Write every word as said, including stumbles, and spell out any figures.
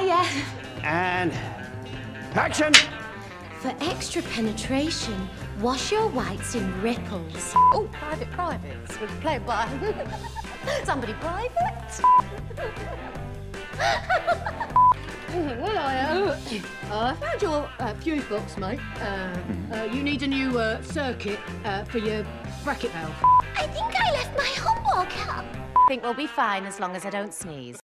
Higher. And action! For extra penetration, wash your whites in ripples. Oh, private privates. We'll play by somebody private. Well, I, uh, I found your uh, fuse box, mate. Uh, uh, you need a new uh, circuit uh, for your bracket valve. I think I left my homework up. I think we'll be fine as long as I don't sneeze.